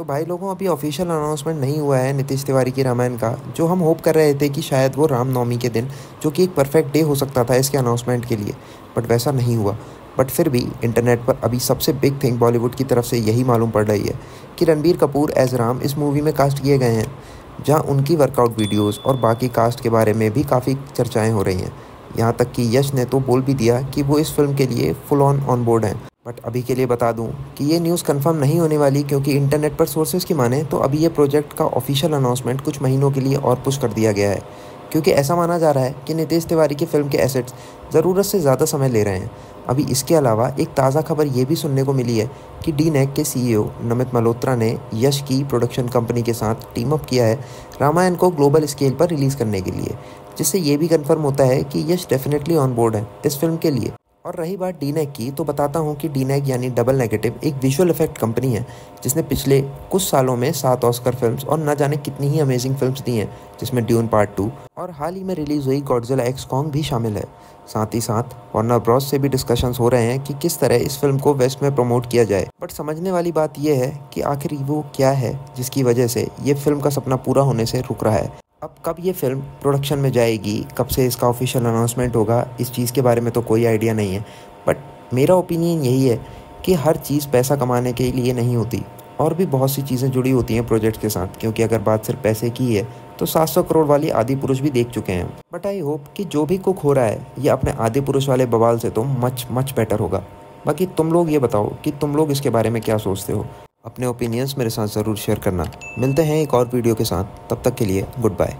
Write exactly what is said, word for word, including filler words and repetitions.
तो भाई लोगों, अभी ऑफिशियल अनाउंसमेंट नहीं हुआ है नीतीश तिवारी की रामायण का, जो हम होप कर रहे थे कि शायद वो रामनवमी के दिन, जो कि एक परफेक्ट डे हो सकता था इसके अनाउंसमेंट के लिए, बट वैसा नहीं हुआ। बट फिर भी इंटरनेट पर अभी सबसे बिग थिंग बॉलीवुड की तरफ से यही मालूम पड़ रही है कि रणबीर कपूर एज राम इस मूवी में कास्ट किए गए हैं, जहां उनकी वर्कआउट वीडियोस और बाकी कास्ट के बारे में भी काफ़ी चर्चाएं हो रही हैं। यहां तक कि यश ने तो बोल भी दिया कि वो इस फिल्म के लिए फुल ऑन ऑन बोर्ड हैं। बट अभी के लिए बता दूं कि ये न्यूज़ कंफर्म नहीं होने वाली, क्योंकि इंटरनेट पर सोर्सेज की माने तो अभी ये प्रोजेक्ट का ऑफिशियल अनाउंसमेंट कुछ महीनों के लिए और पुश कर दिया गया है, क्योंकि ऐसा माना जा रहा है कि नीतीश तिवारी की फिल्म के एसेट्स ज़रूरत से ज़्यादा समय ले रहे हैं। अभी इसके अलावा एक ताज़ा खबर ये भी सुनने को मिली है कि डीनेक के सीईओ नमित मल्होत्रा ने यश की प्रोडक्शन कंपनी के साथ टीम अप किया है रामायण को ग्लोबल स्केल पर रिलीज़ करने के लिए, जिससे ये भी कंफर्म होता है कि यश डेफिनेटली ऑन बोर्ड है इस फिल्म के लिए। और रही बात डीनेक की, तो बताता हूँ कि डीनेक यानी डबल नेगेटिव एक विजुअल इफेक्ट कंपनी है, जिसने पिछले कुछ सालों में सात ऑस्कर फिल्म्स और न जाने कितनी ही अमेजिंग फिल्म्स दी हैं, जिसमें ड्यून पार्ट टू और हाल ही में रिलीज़ हुई गॉडजिला एक्स कांग भी शामिल है। साथ ही साथ वर्नर ब्रॉस से भी डिस्कशंस हो रहे हैं कि किस तरह इस फिल्म को वेस्ट में प्रमोट किया जाए। बट समझने वाली बात यह है कि आखिर वो क्या है जिसकी वजह से ये फिल्म का सपना पूरा होने से रुक रहा है। अब कब ये फिल्म प्रोडक्शन में जाएगी, कब से इसका ऑफिशियल अनाउंसमेंट होगा, इस चीज़ के बारे में तो कोई आइडिया नहीं है। बट मेरा ओपिनियन यही है कि हर चीज़ पैसा कमाने के लिए नहीं होती, और भी बहुत सी चीज़ें जुड़ी होती हैं प्रोजेक्ट के साथ, क्योंकि अगर बात सिर्फ पैसे की है तो सात सौ करोड़ वाली आदिपुरुष भी देख चुके हैं। बट आई होप कि जो भी कुक हो रहा है ये अपने आदिपुरुष वाले बवाल से तो मच मच बेटर होगा। बाकी तुम लोग ये बताओ कि तुम लोग इसके बारे में क्या सोचते हो। अपने ओपिनियंस मेरे साथ ज़रूर शेयर करना। मिलते हैं एक और वीडियो के साथ, तब तक के लिए गुड बाय।